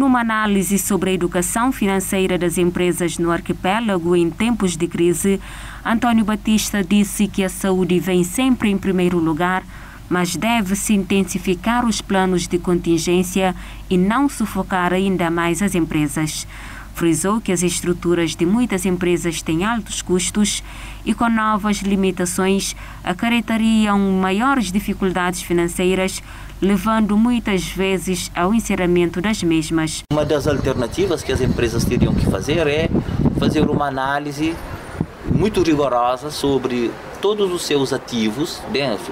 numa análise sobre a educação financeira das empresas no arquipélago em tempos de crise, António Baptista disse que a saúde vem sempre em primeiro lugar, mas deve-se intensificar os planos de contingência e não sufocar ainda mais as empresas. Frisou que as estruturas de muitas empresas têm altos custos e, com novas limitações, acarretariam maiores dificuldades financeiras, levando muitas vezes ao encerramento das mesmas. Uma das alternativas que as empresas teriam que fazer é fazer uma análise muito rigorosa sobre todos os seus ativos,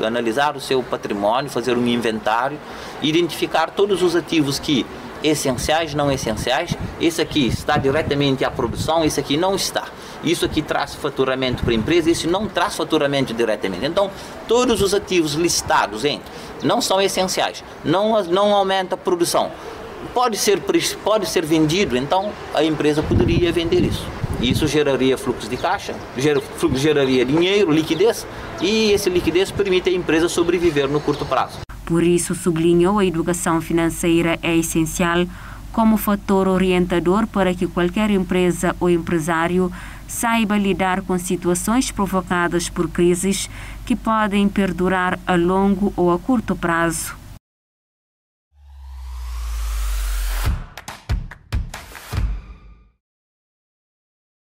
analisar o seu patrimônio, fazer um inventário, identificar todos os ativos que essenciais, não essenciais, esse aqui está diretamente à produção, esse aqui não está, isso aqui traz faturamento para a empresa, isso não traz faturamento diretamente. Então, todos os ativos listados não são essenciais, não aumenta a produção, pode ser vendido, então a empresa poderia vender isso. Isso geraria fluxo de caixa, geraria dinheiro, liquidez, e essa liquidez permite à empresa sobreviver no curto prazo. Por isso, sublinhou, a educação financeira é essencial como fator orientador para que qualquer empresa ou empresário saiba lidar com situações provocadas por crises que podem perdurar a longo ou a curto prazo.